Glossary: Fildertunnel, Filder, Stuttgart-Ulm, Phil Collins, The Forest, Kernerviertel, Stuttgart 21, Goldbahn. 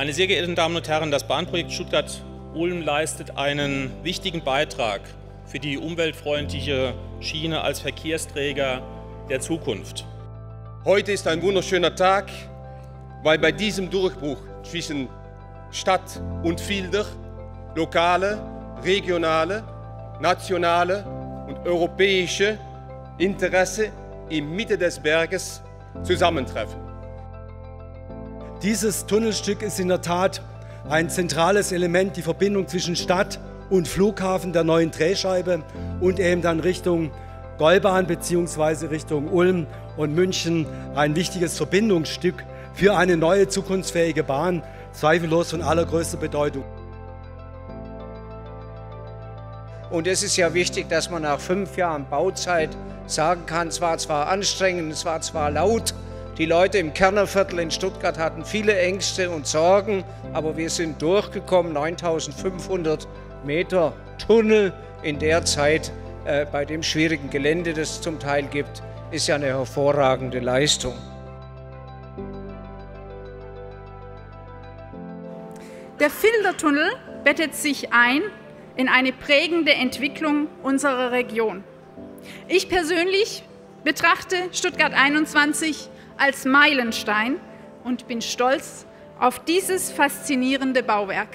Meine sehr geehrten Damen und Herren, das Bahnprojekt Stuttgart-Ulm leistet einen wichtigen Beitrag für die umweltfreundliche Schiene als Verkehrsträger der Zukunft. Heute ist ein wunderschöner Tag, weil bei diesem Durchbruch zwischen Stadt und Filder lokale, regionale, nationale und europäische Interessen in Mitte des Berges zusammentreffen. Dieses Tunnelstück ist in der Tat ein zentrales Element, die Verbindung zwischen Stadt und Flughafen der neuen Drehscheibe und eben dann Richtung Goldbahn bzw. Richtung Ulm und München, ein wichtiges Verbindungsstück für eine neue zukunftsfähige Bahn, zweifellos von allergrößter Bedeutung. Und es ist ja wichtig, dass man nach 5 Jahren Bauzeit sagen kann, es war zwar anstrengend, es war zwar laut, die Leute im Kernerviertel in Stuttgart hatten viele Ängste und Sorgen, aber wir sind durchgekommen, 9500 Meter Tunnel in der Zeit bei dem schwierigen Gelände, das es zum Teil gibt, ist ja eine hervorragende Leistung. Der Fildertunnel bettet sich ein in eine prägende Entwicklung unserer Region. Ich persönlich betrachte Stuttgart 21 als Meilenstein und bin stolz auf dieses faszinierende Bauwerk.